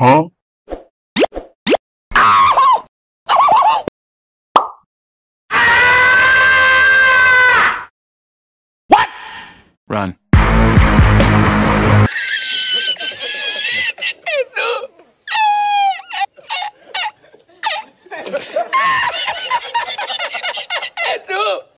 Huh? What? Run.